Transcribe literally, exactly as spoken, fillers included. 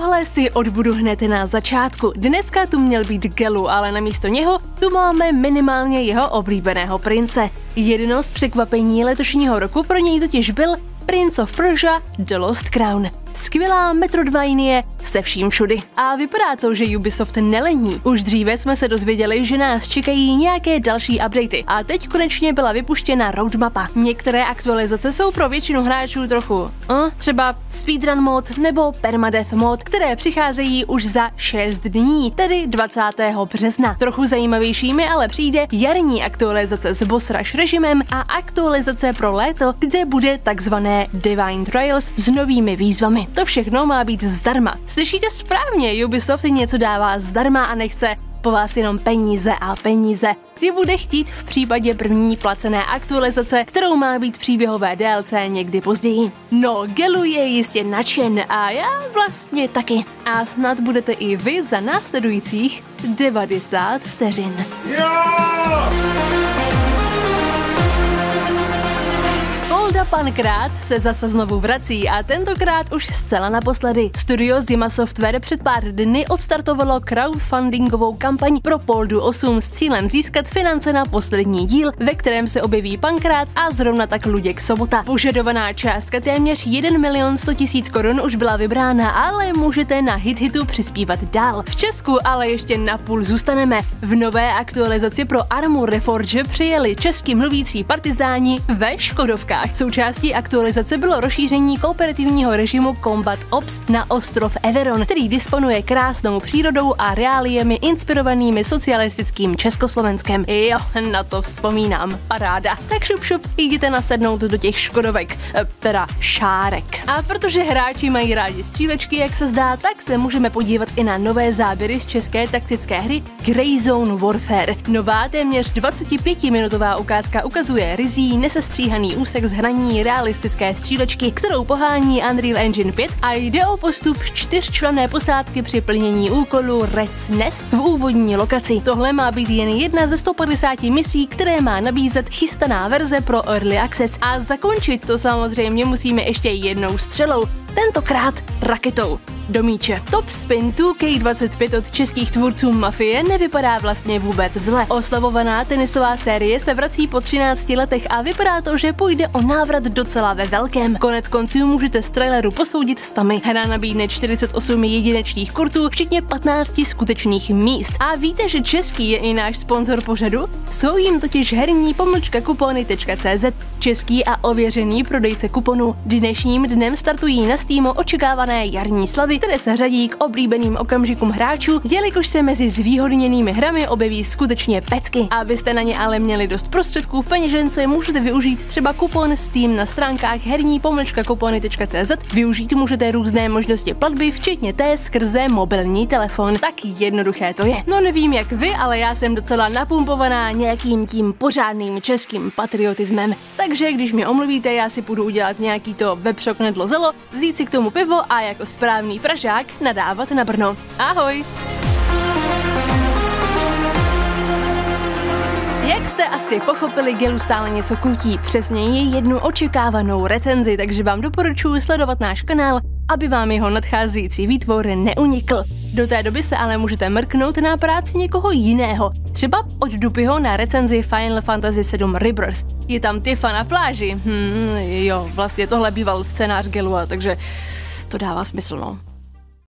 Tohle si odbudu hned na začátku. Dneska tu měl být Gelu, ale namísto něho tu máme minimálně jeho oblíbeného prince. Jedno z překvapení letošního roku pro něj totiž byl Prince of Persia The Lost Crown. Skvělá Metroidvania se vším všudy. A vypadá to, že Ubisoft nelení. Už dříve jsme se dozvěděli, že nás čekají nějaké další updaty a teď konečně byla vypuštěna roadmapa. Některé aktualizace jsou pro většinu hráčů trochu uh, třeba speedrun mod nebo permadeath mod, které přicházejí už za šest dní, tedy dvacátého března. Trochu zajímavějšími ale přijde jarní aktualizace s boss rush režimem a aktualizace pro léto, kde bude takzvané Divine Trials s novými výzvami. To všechno má být zdarma. Slyšíte správně, Ubisoft něco dává zdarma a nechce po vás jenom peníze a peníze. Ty bude chtít v případě první placené aktualizace, kterou má být příběhové D L C někdy později. No, Gelu je jistě nadšen a já vlastně taky. A snad budete i vy za následujících devadesát vteřin. Yeah! Pankrát se zase znovu vrací a tentokrát už zcela naposledy. Studio Zima Software před pár dny odstartovalo crowdfundingovou kampaň pro Poldu osm s cílem získat finance na poslední díl, ve kterém se objeví Pankrát a zrovna tak Luděk Sobota. Požadovaná částka téměř jeden milion sto tisíc korun už byla vybrána, ale můžete na HitHitu přispívat dál. V Česku ale ještě napůl zůstaneme. V nové aktualizaci pro Armu Reforger přijeli česky mluvící partizáni ve Škodovkách. Součástí aktualizace bylo rozšíření kooperativního režimu Combat Ops na ostrov Everon, který disponuje krásnou přírodou a reáliemi inspirovanými socialistickým Československem. Jo, na to vzpomínám. Paráda. Tak šup šup, jděte nasednout do těch škodovek, teda šárek. A protože hráči mají rádi střílečky, jak se zdá, tak se můžeme podívat i na nové záběry z české taktické hry Gray Zone Warfare. Nová téměř dvacetipětiminutová ukázka ukazuje ryzí nesestříhaný úsek z hraní realistické střílečky, kterou pohání Unreal Engine pět a jde o postup čtyřčlenné posádky při plnění úkolu Red's Nest v úvodní lokaci. Tohle má být jen jedna ze sto padesáti misí, které má nabízet chystaná verze pro Early Access a zakončit to samozřejmě musíme ještě jednou střelou, tentokrát raketou do míče. Top Spin dvě ká dvacet pět od českých tvůrců Mafie nevypadá vlastně vůbec zle. Oslavovaná tenisová série se vrací po třinácti letech a vypadá to, že půjde o návrat docela ve velkém. Konec konců můžete z traileru posoudit sami. Hra nabídne čtyřicet osm jedinečných kurtů, včetně patnácti skutečných míst. A víte, že český je i náš sponzor pořadu? Jsou jim totiž herní pomlčka kupony tečka cé zet, český a ověřený prodejce kuponů. Dnešním dnem startují na Steamu očekávané jarní slavy, které se řadí k oblíbeným okamžikům hráčů, jelikož se mezi zvýhodněnými hrami objeví skutečně pecky. Abyste na ně ale měli dost prostředků v peněžence, můžete využít třeba kupon Steam na stránkách herní pomlčka kupony tečka cé zet. Využít můžete různé možnosti platby, včetně té skrze mobilní telefon. Tak jednoduché to je. No nevím jak vy, ale já jsem docela napumpovaná nějakým tím pořádným českým patriotismem. Takže když mě omluvíte, já si půjdu udělat nějaký to vepřoknedlo zelo, vzít si k tomu pivo a jako správný Pražák nadávat na Brno. Ahoj! Jak jste asi pochopili, Gelu stále něco koutí, přesněji jednu očekávanou recenzi, takže vám doporučuji sledovat náš kanál, aby vám jeho nadcházející výtvor neunikl. Do té doby se ale můžete mrknout na práci někoho jiného, třeba od Dupyho na recenzi Final Fantasy sedm Rebirth. Je tam Tifa na pláži. Hm, jo, vlastně tohle býval scénář Gelua, takže to dává smysl, no.